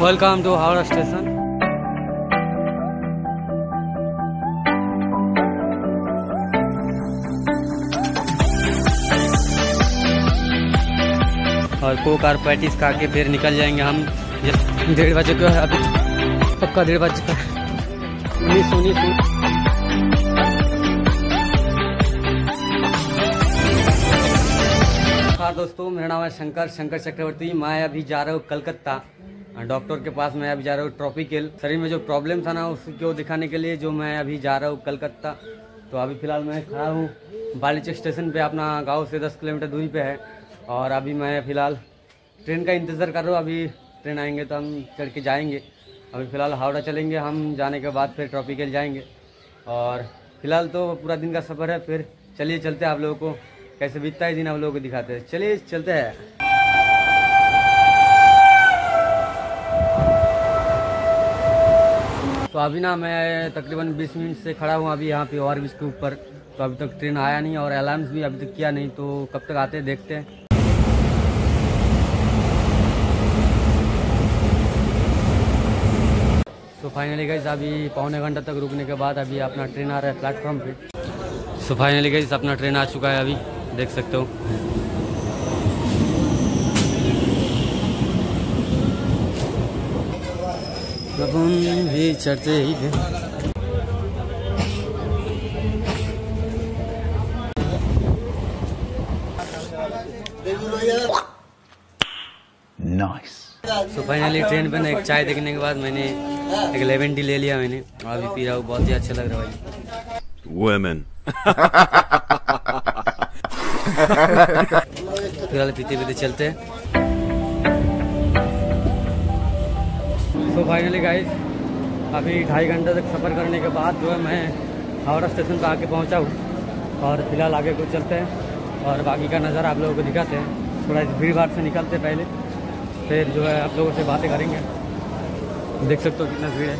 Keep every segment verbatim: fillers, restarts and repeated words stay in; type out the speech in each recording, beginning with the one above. Welcome to Howrah station. और coke और patties खा के फिर निकल जाएंगे हम। डेढ़ बजे का है अभी, पक्का डेढ़ बजे का। उन्नीस उन्नीस दोस्तों, मेरा नाम है शंकर शंकर चक्रवर्ती। मैं अभी जा रहा हूँ कलकत्ता डॉक्टर के पास। मैं अभी जा रहा हूँ ट्रॉपिकल, शरीर में जो प्रॉब्लम था ना उसको दिखाने के लिए। जो मैं अभी जा रहा हूँ कलकत्ता, तो अभी फ़िलहाल मैं खड़ा हूँ बालीच स्टेशन पे, अपना गांव से दस किलोमीटर दूरी पे है। और अभी मैं फ़िलहाल ट्रेन का इंतज़ार कर रहा हूँ। अभी ट्रेन आएंगे तो हम चढ़ के जाएँगे। अभी फ़िलहाल हावड़ा चलेंगे हम, जाने के बाद फिर ट्रॉपिकल जाएँगे। और फिलहाल तो पूरा दिन का सफ़र है। फिर चलिए चलते हैं, आप लोगों को कैसे बीतता है दिन हम लोगों को दिखाते हैं। चलिए चलते हैं। तो अभी ना मैं तकरीबन बीस मिनट से खड़ा हूँ अभी यहाँ पे ओवर ब्रिज के ऊपर। तो अभी तक ट्रेन आया नहीं और अलार्म भी अभी तक किया नहीं, तो कब तक आते हैं देखते हैं। तो फाइनली गाइस, अभी पौने घंटा तक रुकने के बाद अभी अपना ट्रेन आ रहा है प्लेटफॉर्म पे। तो फाइनली गाइस, अपना ट्रेन आ चुका है, अभी देख सकते हो। हम भी चढ़ते ही थे। नाइस। तो फाइनली ट्रेन पे ना एक चाय देखने के बाद मैंने एक लेमन टी ले लिया मैंने, और अभी पी रहा हूँ। बहुत ही अच्छा लग रहा है भाई। फिलहाल पीते पीते चलते हैं। तो फाइनली गाइस, अभी ढाई घंटे तक सफ़र करने के बाद जो है मैं हावड़ा स्टेशन पर आके पहुंचा हूँ। और फिलहाल आगे को चलते हैं और बाकी का नज़ारा आप लोगों को दिखाते हैं। थोड़ा भीड़ भाड़ से निकलते पहले, फिर जो है आप लोगों से बातें करेंगे। देख सकते हो कितना भीड़ है।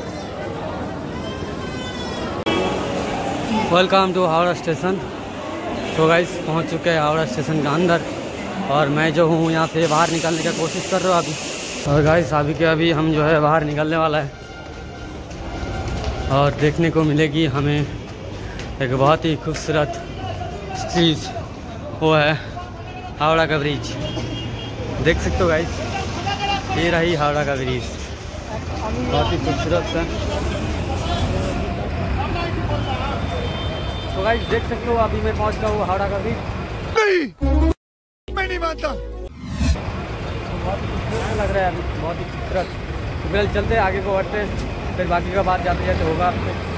Welcome to Howrah station. तो गाइस, पहुंच चुके हैं हावड़ा स्टेशन के अंदर, और मैं जो हूँ यहाँ से बाहर निकलने की कोशिश कर रहा हूँ अभी। और गाइस, अभी के अभी हम जो है बाहर निकलने वाला है, और देखने को मिलेगी हमें एक बहुत ही खूबसूरत चीज़, वो है हावड़ा का ब्रिज। देख सकते हो गाइस, ये रही हावड़ा का ब्रिज, बहुत ही खूबसूरत है। तो गाइस, देख सकते हो अभी मैं पहुंच गया हूँ हावड़ा का ब्रिज। नहीं, मैं नहीं मानता। तो बहुत ही लग रहा है अभी, बहुत ही खूबसूरत। तो फिलहाल चलते हैं, आगे को बढ़ते हैं, फिर बाकी का बात जाते जाते होगा आपसे।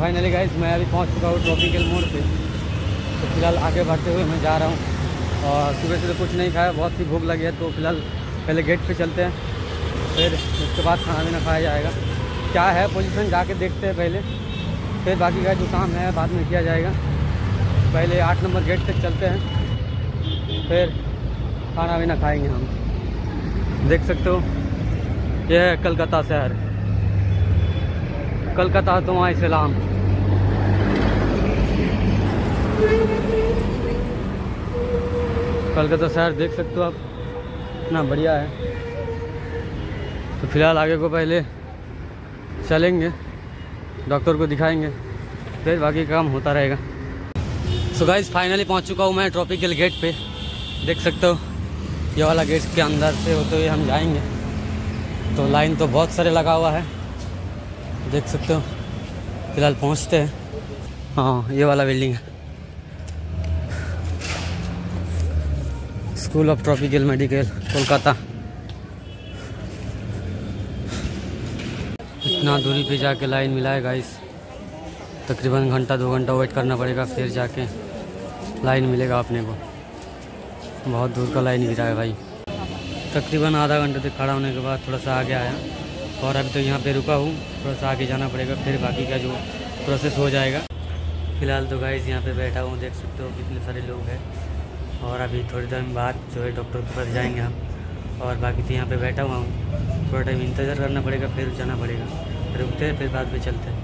फाइनली गाइस, मैं अभी पहुंच चुका हूँ ट्रॉपिकल मोड़ पे। तो फिलहाल आगे बढ़ते हुए मैं जा रहा हूँ, और सुबह से तो कुछ नहीं खाया, बहुत ही भूख लगी है। तो फिलहाल पहले गेट पे चलते हैं, फिर उसके बाद खाना भी ना खाया जाएगा। क्या है पोजीशन जाके देखते हैं पहले, फिर बाकी का जो काम है बाद में किया जाएगा। पहले आठ नंबर गेट तक चलते हैं, फिर खाना भी ना खाएँगे हम। देख सकते हो, यह है कलकत्ता शहर। कलकत्ता तो वहाँ इस्लाम। कलकत्ता शहर देख सकते हो आप, इतना बढ़िया है। तो फिलहाल आगे को पहले चलेंगे, डॉक्टर को दिखाएंगे, फिर बाकी काम होता रहेगा। सो गाइस, फाइनली पहुँच चुका हूँ मैं ट्रॉपिकल गेट पे। देख सकते हो, ये वाला गेट के अंदर से होते हुए हम जाएंगे। तो लाइन तो बहुत सारे लगा हुआ है, देख सकते हो। फिलहाल पहुँचते हैं। हाँ, ये वाला बिल्डिंग है, school of tropical medical Kolkata. इतना दूरी पे जाके लाइन मिला है गाइस, तकरीबन घंटा दो घंटा वेट करना पड़ेगा, फिर जाके लाइन मिलेगा अपने को। बहुत दूर का लाइन गिरा है भाई। तकरीबन आधा घंटे तक खड़ा होने के बाद थोड़ा सा आगे आया, और अभी तो यहाँ पे रुका हूँ। थोड़ा सा आगे जाना पड़ेगा, फिर बाकी का जो प्रोसेस हो जाएगा। फ़िलहाल तो गाइस यहाँ पर बैठा हूँ, देख सकते हो कितने सारे लोग हैं। और अभी थोड़ी देर बाद जो है डॉक्टर के पास जाएंगे हम, और बाकी तो यहाँ पे बैठा हुआ हूँ, थोड़ा टाइम इंतज़ार करना पड़ेगा, फिर जाना पड़ेगा, रुकते हैं फिर बाद में चलते हैं।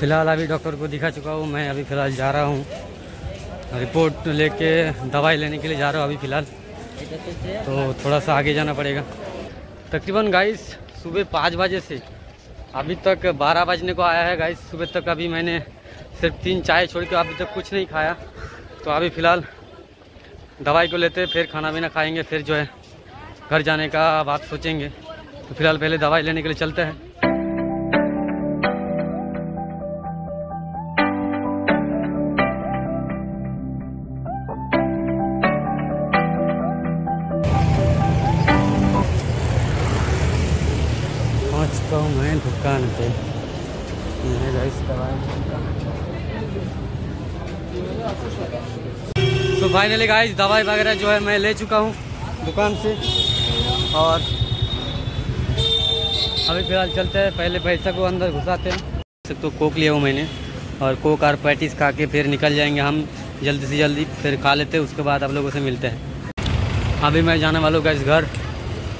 फ़िलहाल अभी डॉक्टर को दिखा चुका हूँ मैं, अभी फ़िलहाल जा रहा हूँ रिपोर्ट लेके, दवाई लेने के लिए जा रहा हूँ अभी फ़िलहाल, तो थोड़ा सा आगे जाना पड़ेगा। तकरीबन गाइस सुबह पाँच बजे से अभी तक बारह बजने को आया है गाइस, सुबह तक अभी मैंने सिर्फ तीन चाय छोड़ के अभी तक कुछ नहीं खाया, तो अभी फ़िलहाल दवाई को लेते हैं, फिर खाना पीना खाएंगे, फिर जो है घर जाने का बात सोचेंगे। तो फिलहाल पहले दवाई लेने के लिए चलते हैं। पहुँचता हूँ मैं दुकान पे, दवाई तो फाइनली गाइस दवाई वगैरह जो है मैं ले चुका हूँ दुकान से, और अभी फिलहाल चलते हैं, पहले पैसा को अंदर घुसाते हैं। सब तो कोक लिया हूँ मैंने, और कोक और पैटीज खा के फिर निकल जाएंगे हम जल्दी से जल्दी, फिर खा लेते हैं, उसके बाद आप लोगों से मिलते हैं। अभी मैं जाने वाला हूँ गाइस घर,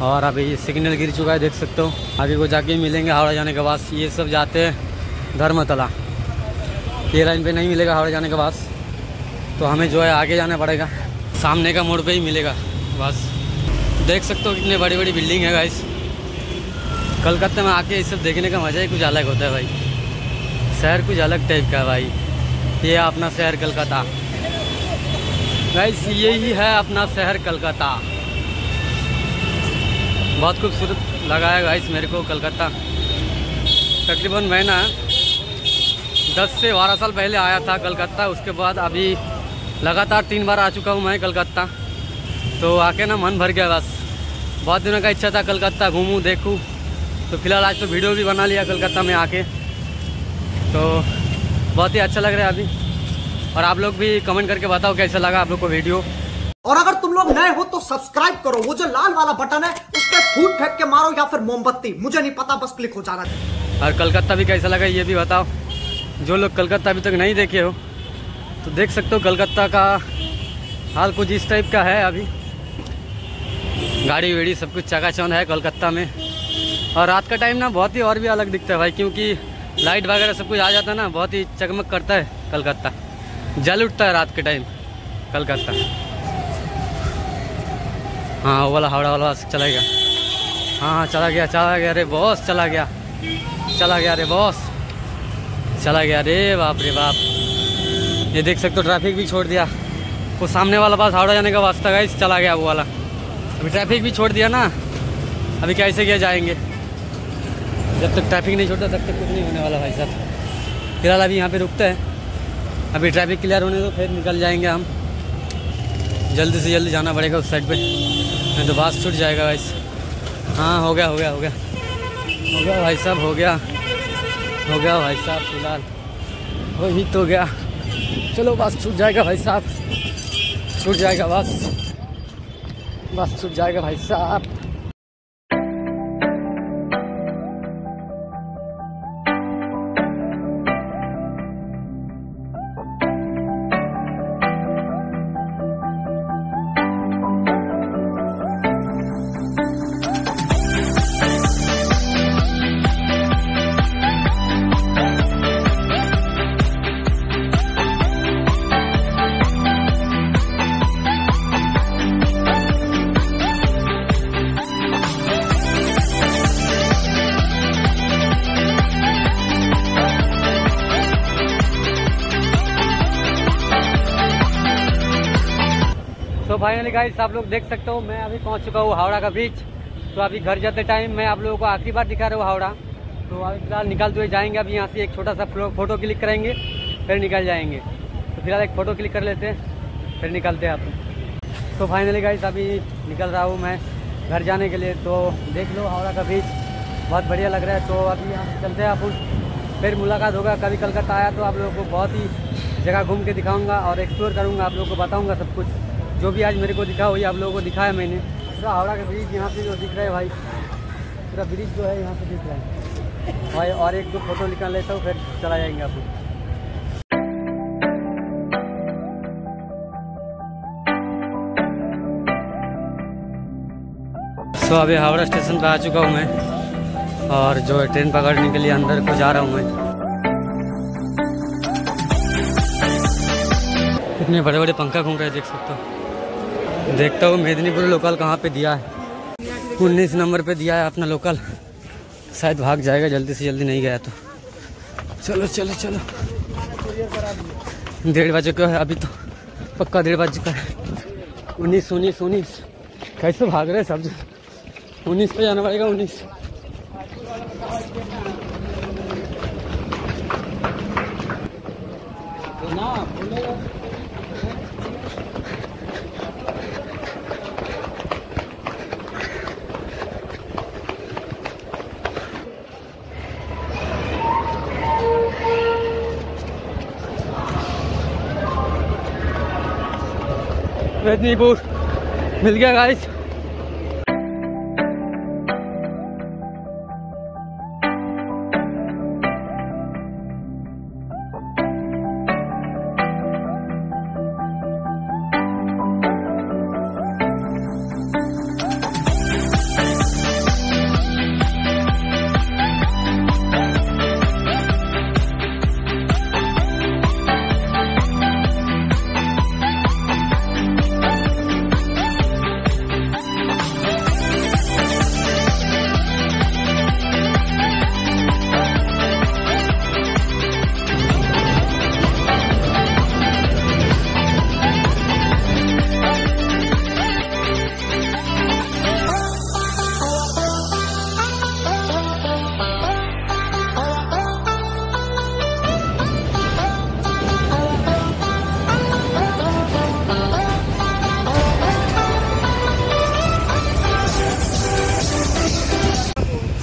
और अभी सिग्नल गिर चुका है देख सकते हो, आगे को जाके मिलेंगे हावड़ा जाने के बाद। ये सब जाते हैं धर्मतला, ये लाइन पर नहीं मिलेगा हावड़ा जाने के बाद, तो हमें जो है आगे जाना पड़ेगा, सामने का मोड़ पे ही मिलेगा बस। देख सकते हो कितने बड़ी बड़ी बिल्डिंग है गाइस, कलकत्ता में आके ये सब देखने का मज़ा ही कुछ अलग होता है भाई, शहर कुछ अलग टाइप का है भाई। ये अपना शहर कलकत्ता गाइस, यही है अपना शहर कलकत्ता, बहुत खूबसूरत लगा है गाइस मेरे को कलकत्ता। तकरीबन मैं ना दस से बारह साल पहले आया था कलकत्ता, उसके बाद अभी लगातार तीन बार आ चुका हूँ मैं कलकत्ता, तो आके ना मन भर गया बस, बहुत दिनों का इच्छा था कलकत्ता घूमूं देखूं, तो फिलहाल आज तो वीडियो भी बना लिया कलकत्ता में आके, तो बहुत ही अच्छा लग रहा है अभी। और आप लोग भी कमेंट करके बताओ कैसा लगा आप लोग को वीडियो, और अगर तुम लोग नए हो तो सब्सक्राइब करो, वो जो लाल वाला बटन है उस पर फूट फेंक के मारो या फिर मोमबत्ती, मुझे नहीं पता, बस क्लिक हो जाना। और कलकत्ता भी कैसा लगा ये भी बताओ, जो लोग कलकत्ता अभी तक नहीं देखे हो तो देख सकते हो, कलकत्ता का हाल कुछ इस टाइप का है अभी, गाड़ी वेड़ी सब कुछ चकाचौंध है कलकत्ता में। और रात का टाइम ना बहुत ही और भी अलग दिखता है भाई, क्योंकि लाइट वगैरह सब कुछ आ जाता है ना, बहुत ही चकमक करता है कलकत्ता, जल उठता है रात के टाइम कलकत्ता। हाँ वाला हावड़ा वाला चला गया, हाँ हाँ चला गया चला गया अरे बॉस चला गया चला गया अरे बॉस चला गया, अरे बाप रे बाप। ये देख सकते हो ट्रैफिक भी छोड़ दिया, वो सामने वाला बस हावड़ा जाने का वास्ता गाइस चला गया वो वाला, अभी ट्रैफिक भी छोड़ दिया ना, अभी कैसे क्या जाएंगे, जब तक ट्रैफिक नहीं छोड़ता तब तक कुछ नहीं होने वाला भाई साहब। फिलहाल अभी यहाँ पे रुकते हैं, अभी ट्रैफिक क्लियर होने दो, फिर निकल जाएंगे हम, जल्दी से जल्दी जाना पड़ेगा उस साइड पर, नहीं तो बस छूट जाएगा गाइस। हाँ हो गया हो गया हो गया हो गया भाई साहब, हो गया हो गया भाई साहब, फिलहाल हो ही तो गया, चलो बस छूट जाएगा भाई साहब, छूट जाएगा बस बस छूट जाएगा भाई साहब। तो फाइनली गाइस आप लोग देख सकते हो मैं अभी पहुंच चुका हूँ हावड़ा का ब्रिज, तो अभी घर जाते टाइम मैं आप लोगों को आखिरी बार दिखा रहा हूँ हावड़ा, तो अभी फिलहाल निकलते हुए जाएंगे, अभी यहाँ से एक छोटा सा फोटो क्लिक करेंगे फिर निकल जाएंगे, तो फिलहाल एक फ़ोटो क्लिक कर लेते हैं फिर निकलते हैं आप। तो फाइनली गाइस अभी निकल रहा हूँ मैं घर जाने के लिए, तो देख लो हावड़ा का ब्रिज बहुत बढ़िया लग रहा है, तो अभी यहाँ चलते हैं आप, फिर मुलाकात होगा। कभी कलकत्ता आया तो आप लोगों को बहुत ही जगह घूम के दिखाऊँगा और एक्सप्लोर करूँगा, आप लोगों को बताऊँगा सब कुछ, जो भी आज मेरे को दिखा हुई आप लोगों को दिखाया मैंने। पूरा हावड़ा का ब्रिज यहाँ से जो दिख रहा है भाई, पूरा ब्रिज जो है यहाँ से दिख रहा है भाई, और एक दो फोटो निकाल लेता हूँ फिर चला जाएंगे आप लोग। तो अभी हावड़ा स्टेशन पर आ चुका हूँ मैं और जो है ट्रेन पकड़ने के लिए अंदर को जा रहा हूँ मैं। इतने बड़े बड़े पंखा घूम रहे हैं, देख सकते हो। देखता हूँ मेदिनीपुर लोकल कहाँ पे दिया है। उन्नीस नंबर पे दिया है अपना लोकल, शायद भाग जाएगा जल्दी से जल्दी, नहीं गया तो। चलो चलो चलो, डेढ़ बजे का है अभी तो, पक्का डेढ़ बजे का है। उन्नीस उन्नीस उन्नीस कैसे भाग रहे सब जगह। उन्नीस पे जाना पड़ेगा, उन्नीस। मेदिनीपुर मिल गया गाइस।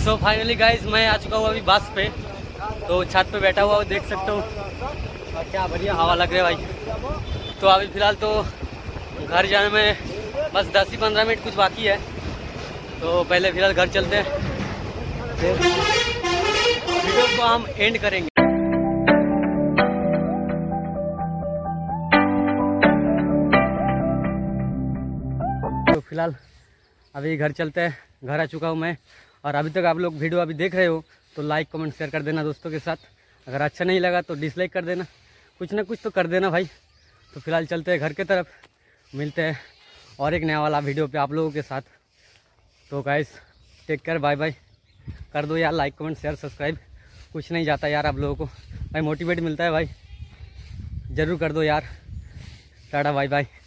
तो फाइनली गाइज मैं आ चुका हूँ अभी बस पे, तो छत पे बैठा हुआ हूँ, देख सकते हो क्या बढ़िया हवा लग रहा है भाई। तो अभी फ़िलहाल तो घर जाने में बस दस ही पंद्रह मिनट कुछ बाकी है, तो पहले फ़िलहाल घर चलते हैं, वीडियो को हम एंड करेंगे। तो फिलहाल अभी घर चलते हैं, घर आ चुका हूँ मैं। और अभी तक आप लोग वीडियो अभी देख रहे हो तो लाइक कमेंट शेयर कर देना दोस्तों के साथ। अगर अच्छा नहीं लगा तो डिसलाइक कर देना, कुछ ना कुछ तो कर देना भाई। तो फिलहाल चलते हैं घर के तरफ, मिलते हैं और एक नया वाला वीडियो पे आप लोगों के साथ। तो guys take care, bye bye. कर दो यार लाइक कमेंट शेयर सब्सक्राइब, कुछ नहीं जाता यार आप लोगों को भाई, मोटिवेट मिलता है भाई, ज़रूर कर दो यार। Tata bye bye.